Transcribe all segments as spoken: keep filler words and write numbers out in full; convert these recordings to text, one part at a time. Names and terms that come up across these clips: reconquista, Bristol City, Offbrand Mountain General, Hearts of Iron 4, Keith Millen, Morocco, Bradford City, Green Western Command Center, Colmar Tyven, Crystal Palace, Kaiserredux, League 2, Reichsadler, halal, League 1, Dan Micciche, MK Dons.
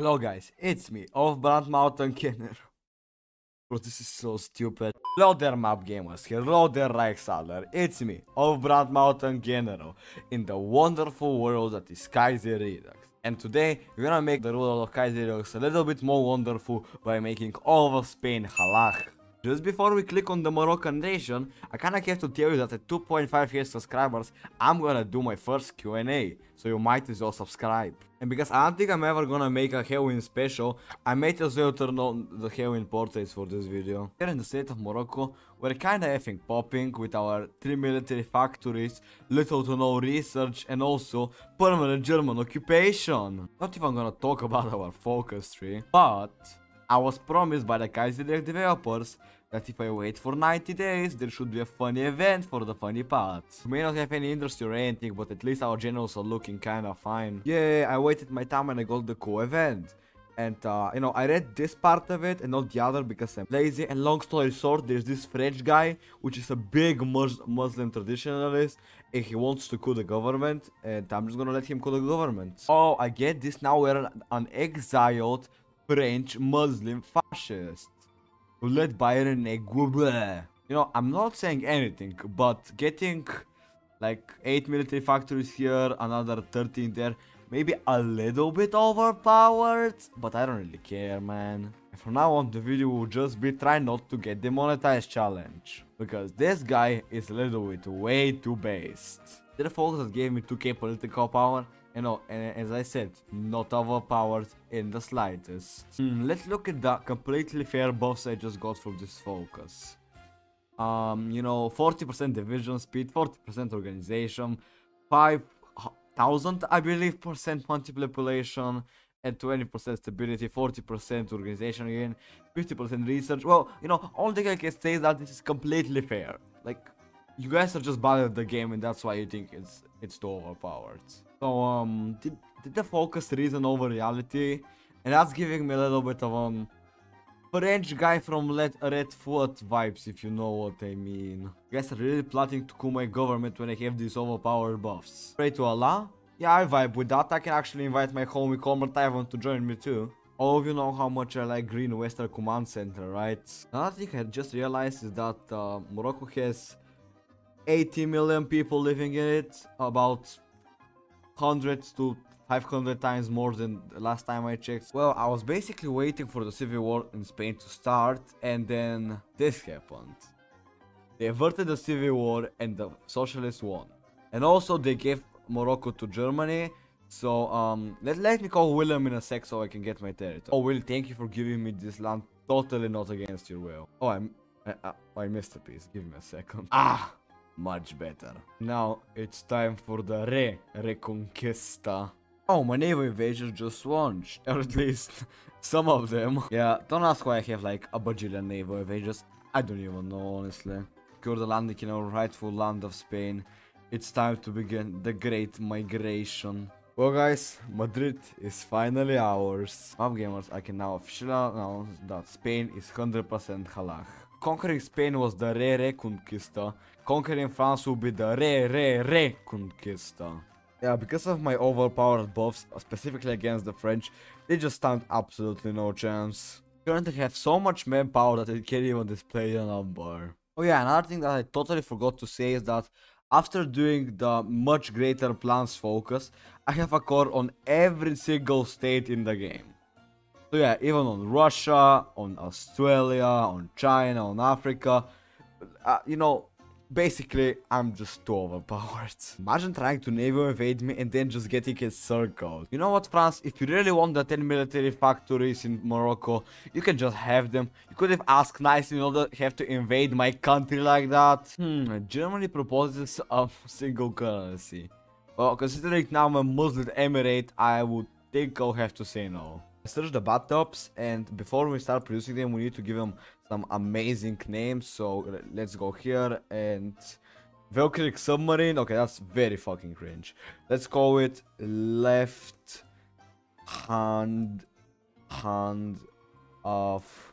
Hello guys, it's me, Offbrand Mountain General. Bro, this is so stupid. Hello there, map gamers. Hello there, Reichsadler. It's me, Offbrand Mountain General, in the wonderful world that is Kaiserredux. And today, we're gonna make the rule of Kaiserredux a little bit more wonderful by making all of Spain halach. Just before we click on the Moroccan nation, I kinda have to tell you that at two point five K subscribers, I'm gonna do my first Q and A, so you might as well subscribe. And because I don't think I'm ever gonna make a Halloween special, I might as well turn on the Halloween portraits for this video. Here in the state of Morocco, we're kinda effing popping with our three military factories, little to no research, and also permanent German occupation. Not even gonna talk about our focus tree, but I was promised by the Kaiserredux developers that if I wait for ninety days, there should be a funny event for the funny parts. We may not have any industry or anything, but at least our generals are looking kinda fine. Yeah, I waited my time and I got the cool event. And, uh, you know, I read this part of it and not the other because I'm lazy. And long story short, there's this French guy, which is a big mus- Muslim traditionalist. And he wants to coup the government. And I'm just gonna let him coup the government. Oh, I get this now. We're an, an exiled French Muslim fascist who led Byron a Guble. You know, I'm not saying anything, but getting like eight military factories here, another thirteen there, maybe a little bit overpowered, but I don't really care, man. And from now on, the video will just be try not to get demonetized challenge, because this guy is a little bit way too based. The folks that gave me two K political power, you know, and as I said, not overpowered in the slightest. Mm, let's look at the completely fair buffs I just got from this focus. Um, you know, forty percent division speed, forty percent organization, five thousand, I believe, percent multiplication, and twenty percent stability, forty percent organization again, fifty percent research. Well, you know, all thing I can say is that this is completely fair. Like, you guys are just bad at the game, and that's why you think it's it's too overpowered. So, um, did, did the focus reason over reality? And that's giving me a little bit of, um, French guy from Red, Red Foot vibes, if you know what I mean. You guys are really plotting to coup my government when I have these overpowered buffs. Pray to Allah? Yeah, I vibe with that. I can actually invite my homie Colmar Tyven to join me too. All of you know how much I like Green Western Command Center, right? Another thing I just realized is that, uh, Morocco has eighty million people living in it, about one hundred to five hundred times more than the last time I checked. Well, I was basically waiting for the civil war in Spain to start, and then this happened. They averted the civil war and the socialists won. And also they gave Morocco to Germany, so um, let, let me call William in a sec so I can get my territory. Oh, Will, thank you for giving me this land totally not against your will. Oh, I'm, I, I, I missed a piece, give me a second. Ah! Much better. Now it's time for the re reconquista. Oh, my naval invasion just launched, or at least some of them. Yeah, don't ask why I have like a bajillion naval invasions. I don't even know, honestly. Secure the landing in our rightful land of Spain. It's time to begin the great migration. Well, guys, Madrid is finally ours. Map gamers, I can now officially announce that Spain is one hundred percent halach. Conquering Spain was the re-reconquista. Conquering France will be the re-re-reconquista. Yeah, because of my overpowered buffs, specifically against the French, they just stand absolutely no chance. Currently have so much manpower that it can't even display the number. Oh yeah, another thing that I totally forgot to say is that after doing the much greater plans focus, I have a core on every single state in the game. So yeah, even on Russia, on Australia, on China, on Africa, uh, you know, basically, I'm just too overpowered. Imagine trying to naval invade me and then just getting encircled. You know what, France? If you really want the ten military factories in Morocco, you can just have them. You could have asked nicely not to have to invade my country like that. Hmm, Germany proposes a single currency. Well, considering now I'm a Muslim emirate, I would think I'll have to say no. I searched the bathtubs, and before we start producing them, we need to give them some amazing names. So let's go here and Valkyric submarine. Okay, that's very fucking cringe. Let's call it left hand hand of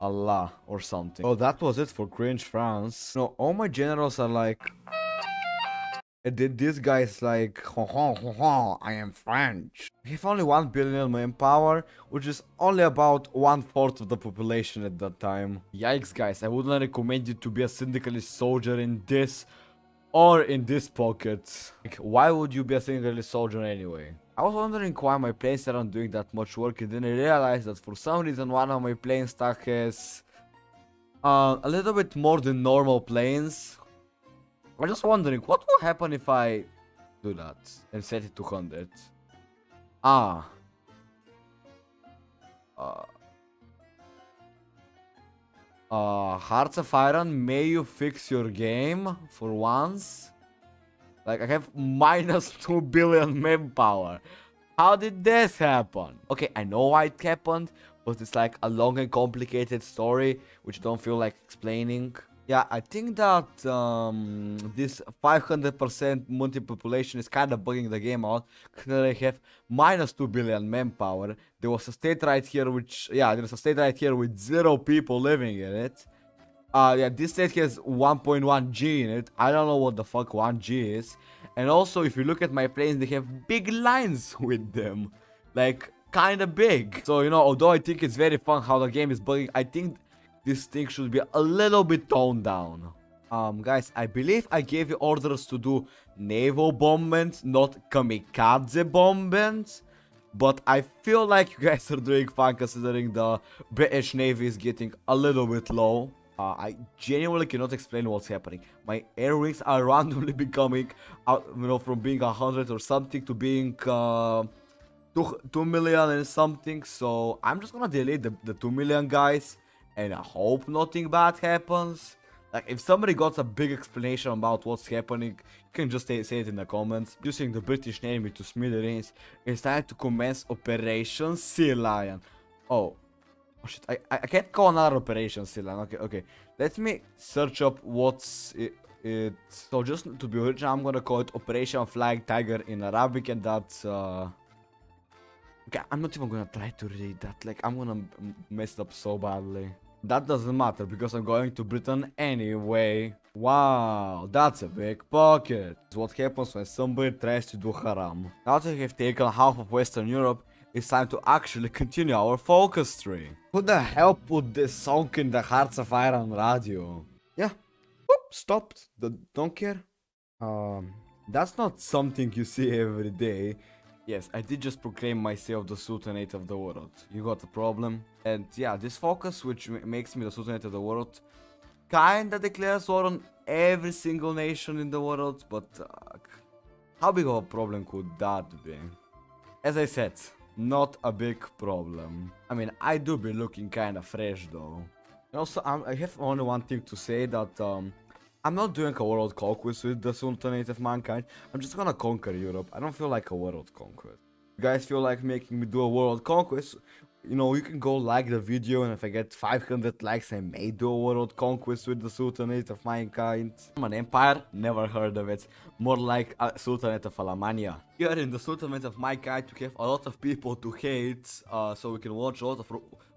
Allah or something. Oh, that was it for cringe France. No, all my generals are like This guy's like, ho, ho, ho, ho, I am French. We have only one billion manpower, which is only about one-fourth of the population at that time. Yikes, guys, I wouldn't recommend you to be a syndicalist soldier in this or in this pocket. Like, why would you be a syndicalist soldier anyway? I was wondering why my planes aren't doing that much work, and then I realized that for some reason one of my plane stack has uh, a little bit more than normal planes. I'm just wondering, what will happen if I do that and set it to one hundred? Ah. Uh. Uh, Hearts of Iron, may you fix your game for once? Like, I have minus two billion manpower. How did this happen? Okay, I know why it happened, but it's like a long and complicated story, which I don't feel like explaining. Yeah, I think that um, this five hundred percent multi-population is kind of bugging the game out. They have minus two billion manpower. There was a state right here which... Yeah, there's a state right here with zero people living in it. Uh, yeah, this state has one point one G in it. I don't know what the fuck one G is. And also, if you look at my planes, they have big lines with them. Like, kind of big. So, you know, although I think it's very fun how the game is bugging, I think... this thing should be a little bit toned down. Um, guys, I believe I gave you orders to do naval bombings, not kamikaze bombings. But I feel like you guys are doing fine considering the British Navy is getting a little bit low. Uh, I genuinely cannot explain what's happening. My air wings are randomly becoming, uh, you know, from being one hundred or something to being... Uh, two million and something. So I'm just gonna delete the, the two million guys. And I hope nothing bad happens. Like, if somebody got a big explanation about what's happening, you can just say, say it in the comments. Using the British Navy to smithereens, it's time to commence Operation Sea Lion. Oh. Oh shit, I, I, I can't call another Operation Sea Lion. Okay, okay. Let me search up what's it. it. So just to be original, I'm gonna call it Operation Flying Tiger in Arabic, and that's... Uh... Okay, I'm not even gonna try to read that. Like, I'm gonna mess it up so badly. That doesn't matter, because I'm going to Britain anyway. Wow, that's a big pocket. It's what happens when somebody tries to do haram. Now that we have taken half of Western Europe, it's time to actually continue our focus tree. Who the hell put this song in the Hearts of Iron radio? Yeah. Oops, stopped. The, don't care. Um, that's not something you see every day. Yes, I did just proclaim myself the Sultanate of the world. You got the problem. And yeah, this focus, which makes me the Sultanate of the world, kinda declares war on every single nation in the world, but uh, how big of a problem could that be? As I said, not a big problem. I mean, I do be looking kinda fresh though. And also, I'm, I have only one thing to say, that um, I'm not doing a world conquest with the Sultanate of Mankind. I'm just gonna conquer Europe. I don't feel like a world conquest. You guys feel like making me do a world conquest? You know, you can go like the video, and if I get five hundred likes, I may do a world conquest with the Sultanate of Mankind. An empire? Never heard of it. More like a Sultanate of Alamania. Here in the Sultanate of Mankind, we have a lot of people to hate, uh, so we can watch a lot of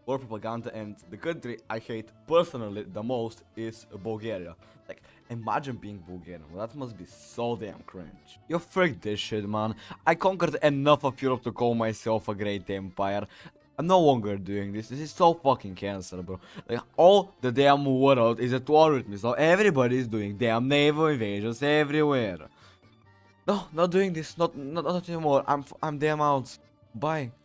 war propaganda, and the country I hate personally the most is Bulgaria. Like, imagine being Bulgarian. That must be so damn cringe. You frick this shit, man. I conquered enough of Europe to call myself a great empire. I'm no longer doing this. This is so fucking cancer, bro. Like, all the damn world is at war with me, so everybody is doing damn naval invasions everywhere. No, not doing this. Not, not, not anymore. I'm, I'm damn out. Bye.